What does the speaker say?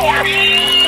fire!